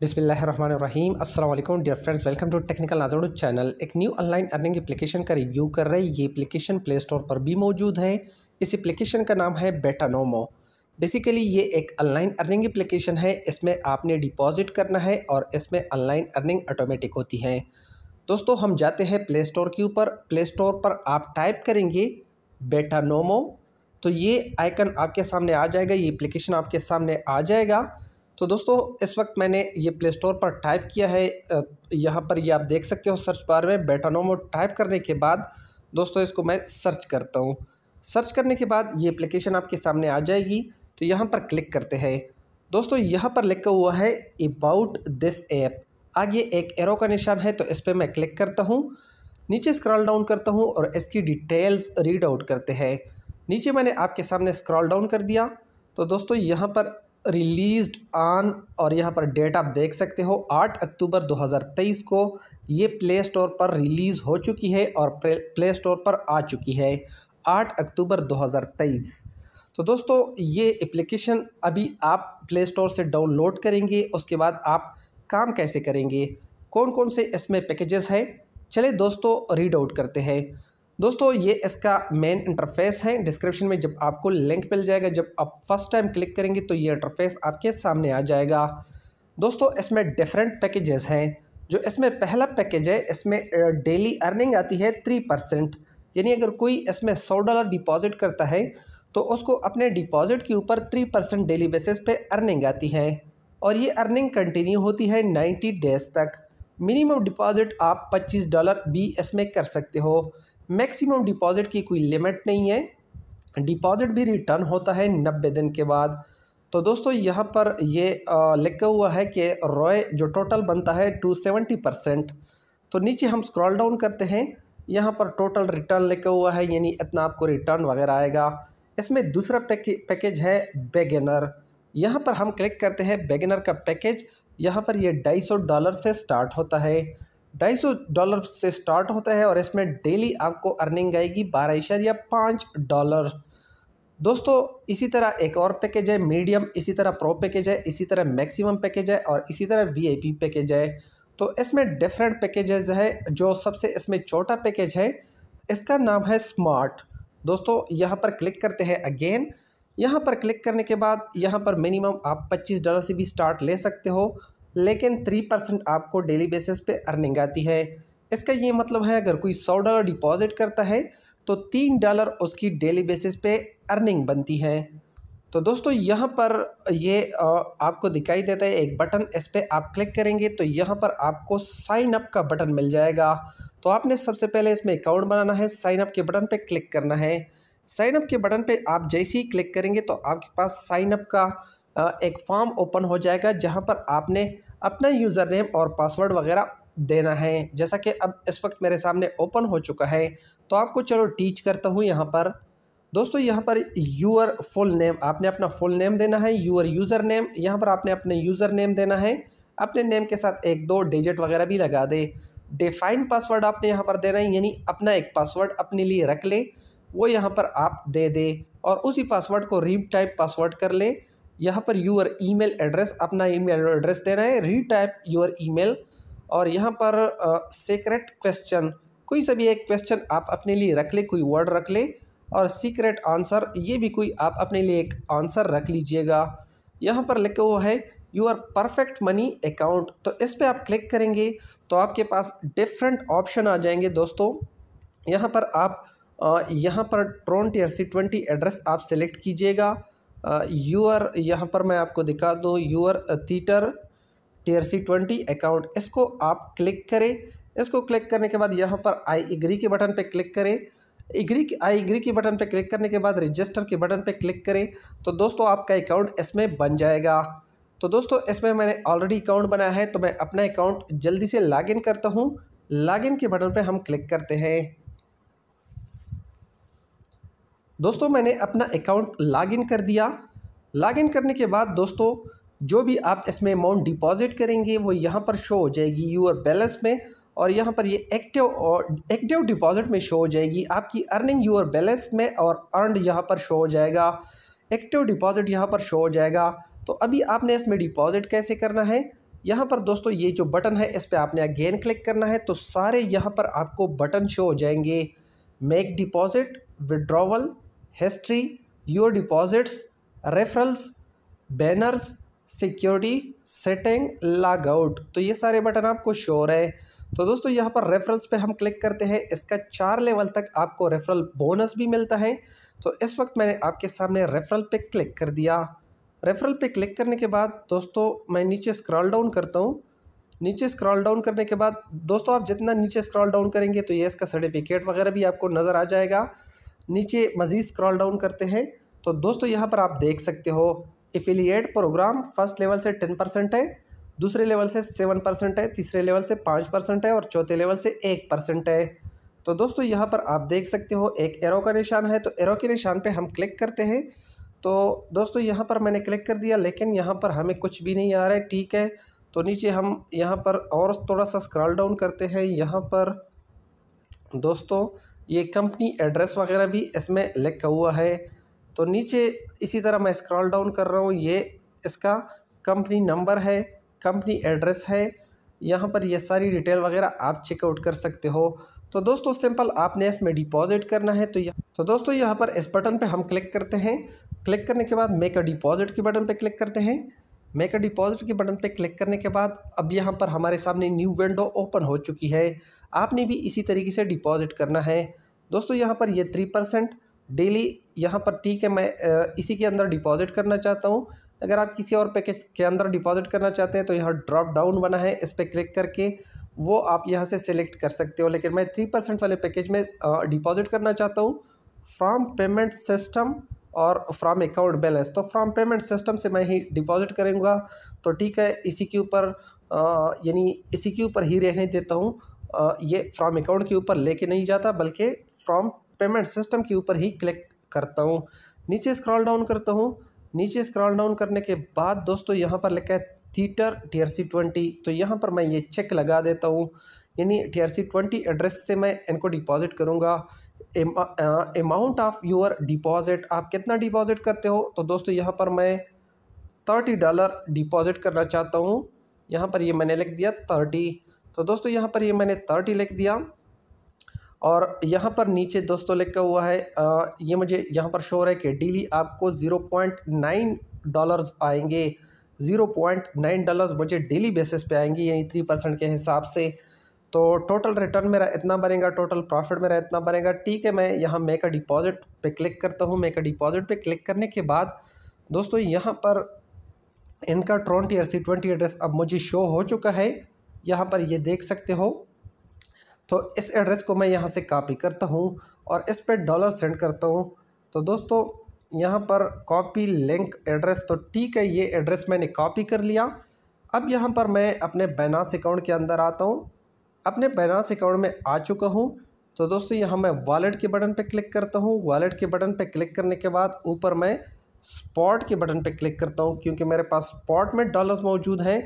बिस्मिल्लाहिर्रहमानिर्रहीम अस्सलाम वालेकुम dear friends, welcome to technical Nazim channel. एक न्यू ऑनलाइन अर्निंग एप्लीकेशन का रिव्यू कर रहे हैं। ये एप्लीकेशन प्ले स्टोर पर भी मौजूद है। इस एप्लीकेशन का नाम है बिटानोमो। बेसिकली ये एक ऑनलाइन अर्निंग एप्लीकेशन है। इसमें आपने डिपॉजिट करना है और इसमें ऑनलाइन अर्निंग ऑटोमेटिक होती है। दोस्तों, हम जाते हैं प्ले स्टोर के ऊपर। प्ले स्टोर पर आप टाइप करेंगे बिटानोमो तो ये आइकन आपके सामने आ जाएगा, ये एप्लीकेशन आपके सामने आ जाएगा। तो दोस्तों, इस वक्त मैंने ये प्ले स्टोर पर टाइप किया है। यहाँ पर ये आप देख सकते हो सर्च बार में बिटानोमो टाइप करने के बाद दोस्तों इसको मैं सर्च करता हूँ। सर्च करने के बाद ये एप्लीकेशन आपके सामने आ जाएगी। तो यहाँ पर क्लिक करते हैं। दोस्तों, यहाँ पर लिखा हुआ है अबाउट दिस ऐप, आगे एक एरो का निशान है तो इस पर मैं क्लिक करता हूँ। नीचे स्क्रॉल डाउन करता हूँ और इसकी डिटेल्स रीड आउट करते हैं। नीचे मैंने आपके सामने स्क्रॉल डाउन कर दिया। तो दोस्तों, यहाँ पर रिलीज़्ड ऑन और यहाँ पर डेट आप देख सकते हो 8 अक्टूबर 2023 को ये प्ले स्टोर पर रिलीज़ हो चुकी है और प्ले स्टोर पर आ चुकी है 8 अक्टूबर 2023। तो दोस्तों, ये एप्लीकेशन अभी आप प्ले स्टोर से डाउनलोड करेंगे। उसके बाद आप काम कैसे करेंगे, कौन कौन से इसमें पैकेजेस हैं, चले दोस्तों रीड आउट करते हैं। दोस्तों, ये इसका मेन इंटरफेस है। डिस्क्रिप्शन में जब आपको लिंक मिल जाएगा, जब आप फर्स्ट टाइम क्लिक करेंगे तो ये इंटरफेस आपके सामने आ जाएगा। दोस्तों, इसमें डिफरेंट पैकेजेस हैं। जो इसमें पहला पैकेज है, इसमें डेली अर्निंग आती है 3%, यानी अगर कोई इसमें $100 डिपॉजिट करता है तो उसको अपने डिपॉजिट के ऊपर 3% डेली बेसिस पे अर्निंग आती है और ये अर्निंग कंटिन्यू होती है 90 डेज़ तक। मिनिमम डिपॉजिट आप $25 भी इसमें कर सकते हो। मैक्सिमम डिपॉजिट की कोई लिमिट नहीं है। डिपॉजिट भी रिटर्न होता है 90 दिन के बाद। तो दोस्तों, यहाँ पर ये लिखा हुआ है कि रॉय जो टोटल बनता है 270%। तो नीचे हम स्क्रॉल डाउन करते हैं, यहाँ पर टोटल रिटर्न लिखा हुआ है, यानी इतना आपको रिटर्न वगैरह आएगा। इसमें दूसरा पैकेज है बिगिनर। यहाँ पर हम क्लिक करते हैं बिगिनर का पैकेज। यहाँ पर ये $250 से स्टार्ट होता है, $250 से स्टार्ट होता है और इसमें डेली आपको अर्निंग आएगी $12.5। दोस्तों, इसी तरह एक और पैकेज है मीडियम, इसी तरह प्रो पैकेज है, इसी तरह मैक्सिमम पैकेज है और इसी तरह VIP पैकेज है। तो इसमें डिफरेंट पैकेजेस है। जो सबसे इसमें छोटा पैकेज है, इसका नाम है स्मार्ट। दोस्तों, यहाँ पर क्लिक करते हैं अगेन। यहाँ पर क्लिक करने के बाद यहाँ पर मिनिमम आप $25 से भी स्टार्ट ले सकते हो, लेकिन 3% आपको डेली बेसिस पे अर्निंग आती है। इसका ये मतलब है अगर कोई $100 डिपॉजिट करता है तो $3 उसकी डेली बेसिस पे अर्निंग बनती है। तो दोस्तों, यहाँ पर ये आपको दिखाई देता है एक बटन, इस पर आप क्लिक करेंगे तो यहाँ पर आपको साइन अप का बटन मिल जाएगा। तो आपने सबसे पहले इसमें अकाउंट बनाना है, साइन अप के बटन पर क्लिक करना है। साइन अप के बटन पर आप जैसे ही क्लिक करेंगे तो आपके पास साइन अप का एक फॉर्म ओपन हो जाएगा, जहाँ पर आपने अपना यूज़र नेम और पासवर्ड वगैरह देना है। जैसा कि अब इस वक्त मेरे सामने ओपन हो चुका है तो आपको चलो टीच करता हूँ यहाँ पर। दोस्तों, यहाँ पर यूअर फुल नेम, आपने अपना फुल नेम देना है। यूअर यूज़र नेम, यहाँ पर आपने अपने यूज़र नेम देना है। अपने नेम के साथ 1-2 डिजिट वगैरह भी लगा दे। डिफाइन पासवर्ड आपने यहाँ पर देना है, यानी अपना एक पासवर्ड अपने लिए रख ले, वो यहाँ पर आप दे दे और उसी पासवर्ड को रीटाइप पासवर्ड कर ले। यहाँ पर यूअर ईमेल एड्रेस, अपना ईमेल एड्रेस देना है, रीटाइप यूअर ईमेल। और यहाँ पर सीक्रेट क्वेश्चन, कोई सा भी एक क्वेश्चन आप अपने लिए रख ले, कोई वर्ड रख ले। और सीक्रेट आंसर, ये भी कोई आप अपने लिए एक आंसर रख लीजिएगा। यहाँ पर लिखा हुआ है यूअर परफेक्ट मनी अकाउंट, तो इस पर आप क्लिक करेंगे तो आपके पास डिफरेंट ऑप्शन आ जाएंगे। दोस्तों, यहाँ पर आप यहाँ पर TRC20 एड्रेस आप सेलेक्ट कीजिएगा। यूअर, यहाँ पर मैं आपको दिखा दूँ, यूअर थीटर TRC20 अकाउंट, इसको आप क्लिक करें। इसको क्लिक करने के बाद यहाँ पर आई एग्री के बटन पे क्लिक करें। आई एग्री के बटन पे क्लिक करने के बाद रजिस्टर के बटन पे क्लिक करें तो दोस्तों आपका अकाउंट इसमें बन जाएगा। तो दोस्तों, इसमें मैंने ऑलरेडी अकाउंट बनाया है तो मैं अपना अकाउंट जल्दी से लॉगिन करता हूँ। लॉगिन के बटन पर हम क्लिक करते हैं। दोस्तों, मैंने अपना अकाउंट लॉगिन कर दिया। लॉगिन करने के बाद दोस्तों, जो भी आप इसमें अमाउंट डिपॉजिट करेंगे वो यहाँ पर शो हो जाएगी यूअर बैलेंस में और यहाँ पर ये एक्टिव डिपॉजिट में शो हो जाएगी। आपकी अर्निंग यूअर बैलेंस में और अर्नड यहाँ पर शो हो जाएगा, एक्टिव डिपॉजिट यहाँ पर शो हो जाएगा। तो अभी आपने इसमें डिपॉजिट कैसे करना है यहाँ पर दोस्तों ये जो बटन है इस पर आपने अगेन क्लिक करना है, तो सारे यहाँ पर आपको बटन शो हो जाएंगे, make deposit, withdrawal, history, your deposits, referrals, banners, security, setting, log out. तो ये सारे बटन आपको शो हो रहे हैं। तो दोस्तों यहाँ पर रेफरल्स पे हम क्लिक करते हैं, इसका 4 लेवल तक आपको रेफरल बोनस भी मिलता है। तो इस वक्त मैंने आपके सामने रेफरल पे क्लिक कर दिया। रेफरल पे क्लिक करने के बाद दोस्तों मैं नीचे स्क्रॉल डाउन करता हूँ। नीचे स्क्रॉल डाउन करने के बाद दोस्तों आप जितना नीचे स्क्रॉल डाउन करेंगे तो ये इसका सर्टिफिकेट वगैरह भी आपको नज़र आ जाएगा। नीचे मज़ीद स्क्रॉल डाउन करते हैं तो दोस्तों यहाँ पर आप देख सकते हो एफिलिएट प्रोग्राम फर्स्ट लेवल से 10% है, दूसरे लेवल से 7% है, तीसरे लेवल से 5% है और चौथे लेवल से 1% है। तो दोस्तों यहाँ पर आप देख सकते हो एक एरो का निशान है, तो एरो के निशान पे हम क्लिक करते हैं। तो दोस्तों यहाँ पर मैंने क्लिक कर दिया, लेकिन यहाँ पर हमें कुछ भी नहीं आ रहा है, ठीक है। तो नीचे हम यहाँ पर और थोड़ा सा स्क्रॉल डाउन करते हैं। यहाँ पर दोस्तों ये कंपनी एड्रेस वगैरह भी इसमें लिखा हुआ है। तो नीचे इसी तरह मैं स्क्रॉल डाउन कर रहा हूँ, ये इसका कंपनी नंबर है, कंपनी एड्रेस है। यहाँ पर ये सारी डिटेल वगैरह आप चेकआउट कर सकते हो। तो दोस्तों सिंपल आपने इसमें डिपॉजिट करना है। तो दोस्तों यहाँ पर इस बटन पे हम क्लिक करते हैं। क्लिक करने के बाद मेक अ डिपॉजिट के बटन पे क्लिक करते हैं। मेक अ डिपॉजिट के बटन पे क्लिक करने के बाद अब यहाँ पर हमारे सामने न्यू विंडो ओपन हो चुकी है। आपने भी इसी तरीके से डिपॉजिट करना है। दोस्तों यहाँ पर ये 3% डेली यहाँ पर, ठीक है, मैं इसी के अंदर डिपॉजिट करना चाहता हूँ। अगर आप किसी और पैकेज के अंदर डिपॉजिट करना चाहते हैं तो यहाँ ड्रॉप डाउन बना है, इस पर क्लिक करके वो आप यहाँ से सिलेक्ट कर सकते हो। लेकिन मैं 3% वाले पैकेज में डिपॉजिट करना चाहता हूँ, फ्रॉम पेमेंट सिस्टम और फ्रॉम अकाउंट बैलेंस। तो फ्रॉम पेमेंट सिस्टम से मैं ही डिपॉजिट करूँगा। तो ठीक है, इसी के ऊपर यानी इसी के ऊपर ही रहने देता हूँ। ये फ्रॉम अकाउंट के ऊपर लेके नहीं जाता, बल्कि फ्रॉम पेमेंट सिस्टम के ऊपर ही क्लिक करता हूँ। नीचे स्क्रॉल डाउन करता हूँ। नीचे स्क्रॉल डाउन करने के बाद दोस्तों यहाँ पर लिखा है थीटर TRC20। तो यहाँ पर मैं ये चेक लगा देता हूँ, यानी TRC20 एड्रेस से मैं इनको डिपॉजिट करूँगा। अमाउंट ऑफ योर डिपॉजिट, आप कितना डिपॉजिट करते हो? तो दोस्तों यहाँ पर मैं $30 डिपॉजिट करना चाहता हूँ। यहाँ पर ये मैंने लिख दिया 30। तो दोस्तों यहाँ पर ये मैंने 30 लिख दिया और यहाँ पर नीचे दोस्तों लिखा हुआ है, ये मुझे यहाँ पर शो हो रहा है कि डेली आपको $0.9 आएंगे। $0.9 मुझे डेली बेसिस पे आएंगे, यानी 3% के हिसाब से। तो टोटल रिटर्न मेरा इतना बनेगा, टोटल प्रॉफिट मेरा इतना बनेगा, ठीक है। मैं यहाँ मेक अ डिपॉजिट पे क्लिक करता हूँ। मेक अ डिपॉजिट पे क्लिक करने के बाद दोस्तों यहाँ पर इनका TRC20 एड्रेस अब मुझे शो हो चुका है, यहाँ पर ये देख सकते हो। तो इस एड्रेस को मैं यहाँ से कॉपी करता हूँ और इस पर डॉलर सेंड करता हूँ। तो दोस्तों यहाँ पर कॉपी लिंक एड्रेस, तो ठीक है, ये एड्रेस मैंने कॉपी कर लिया। अब यहाँ पर मैं अपने Binance अकाउंट के अंदर आता हूँ। अपने Binance अकाउंट में आ चुका हूँ। तो दोस्तों यहाँ मैं वॉलेट के बटन पे क्लिक करता हूँ। वॉलेट के बटन पे क्लिक करने के बाद ऊपर मैं स्पॉट के बटन पे क्लिक करता हूँ, क्योंकि मेरे पास स्पॉट में डॉलर्स मौजूद हैं।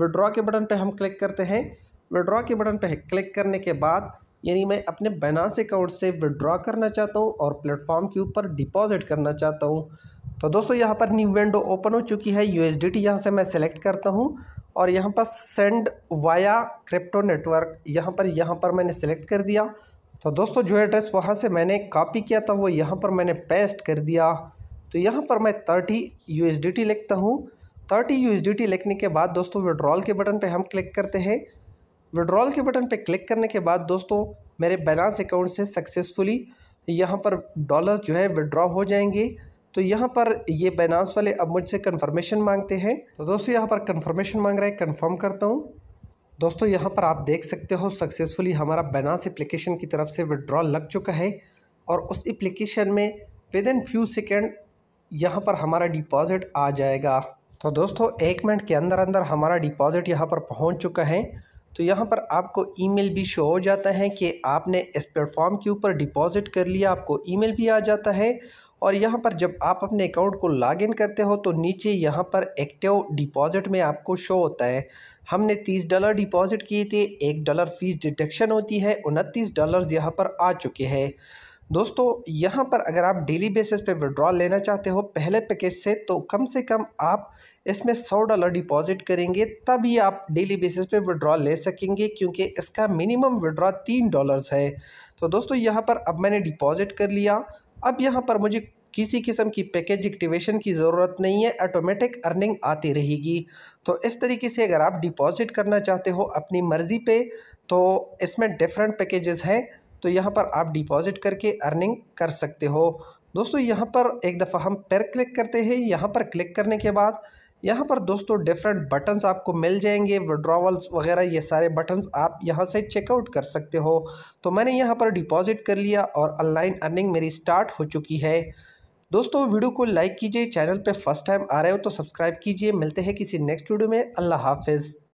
विड्रॉ के बटन पर हम क्लिक करते हैं। विड्रॉ के बटन पर क्लिक करने के बाद यानी मैं अपने Binance अकाउंट से विड्रॉ करना चाहता हूँ और प्लेटफॉर्म के ऊपर डिपॉजिट करना चाहता हूँ। तो दोस्तों यहाँ पर न्यू विंडो ओपन हो चुकी है। USDT यहाँ से मैं सेलेक्ट करता हूँ और यहाँ पर सेंड वाया क्रिप्टो नेटवर्क यहाँ पर मैंने सेलेक्ट कर दिया। तो दोस्तों जो एड्रेस वहाँ से मैंने कॉपी किया था वो यहाँ पर मैंने पेस्ट कर दिया। तो यहाँ पर मैं 30 USDT लिखता हूँ। 30 USDT लिखने के बाद दोस्तों विड्रॉल के बटन पर हम क्लिक करते हैं। विड्रॉल के बटन पे क्लिक करने के बाद दोस्तों मेरे Binance अकाउंट से सक्सेसफुली यहाँ पर डॉलर जो है विड्रॉ हो जाएंगे। तो यहाँ पर ये Binance वाले अब मुझसे कन्फर्मेशन मांगते हैं। तो दोस्तों यहाँ पर कन्फर्मेशन मांग रहा है, कन्फर्म करता हूँ। दोस्तों यहाँ पर आप देख सकते हो सक्सेसफुली हमारा Binance एप्लीकेशन की तरफ से विड्रॉ लग चुका है और उस एप्लीकेशन में विदिन फ्यू सेकेंड यहाँ पर हमारा डिपॉज़िट आ जाएगा। तो दोस्तों 1 मिनट के अंदर अंदर हमारा डिपॉज़िट यहाँ पर पहुँच चुका है। तो यहाँ पर आपको ईमेल भी शो हो जाता है कि आपने इस प्लेटफॉर्म के ऊपर डिपॉजिट कर लिया, आपको ईमेल भी आ जाता है। और यहाँ पर जब आप अपने अकाउंट को लॉगिन करते हो तो नीचे यहाँ पर एक्टिव डिपॉजिट में आपको शो होता है हमने $30 डिपॉजिट किए थे, $1 फीस डिडक्शन होती है, $29 यहाँ पर आ चुके हैं। दोस्तों यहाँ पर अगर आप डेली बेसिस पे विड्रॉल लेना चाहते हो पहले पैकेज से कम आप इसमें $100 डिपॉजिट करेंगे तभी आप डेली बेसिस पे विड्रॉल ले सकेंगे, क्योंकि इसका मिनिमम विड्रॉ $3 है। तो दोस्तों यहाँ पर अब मैंने डिपॉजिट कर लिया, अब यहाँ पर मुझे किसी किस्म की पैकेज एक्टिवेशन की ज़रूरत नहीं है, ऑटोमेटिक अर्निंग आती रहेगी। तो इस तरीके से अगर आप डिपॉजिट करना चाहते हो अपनी मर्ज़ी पे तो इसमें डिफरेंट पैकेजेस हैं, तो यहाँ पर आप डिपॉजिट करके अर्निंग कर सकते हो। दोस्तों यहाँ पर एक दफ़ा हम पर क्लिक करते हैं, यहाँ पर क्लिक करने के बाद यहाँ पर दोस्तों डिफरेंट बटन्स आपको मिल जाएंगे, विड्रॉवल्स वगैरह ये सारे बटन्स आप यहाँ से चेकआउट कर सकते हो। तो मैंने यहाँ पर डिपॉजिट कर लिया और ऑनलाइन अर्निंग मेरी स्टार्ट हो चुकी है। दोस्तों वीडियो को लाइक कीजिए, चैनल पे फर्स्ट टाइम आ रहे हो तो सब्सक्राइब कीजिए। मिलते हैं किसी नेक्स्ट वीडियो में। अल्लाह हाफिज़।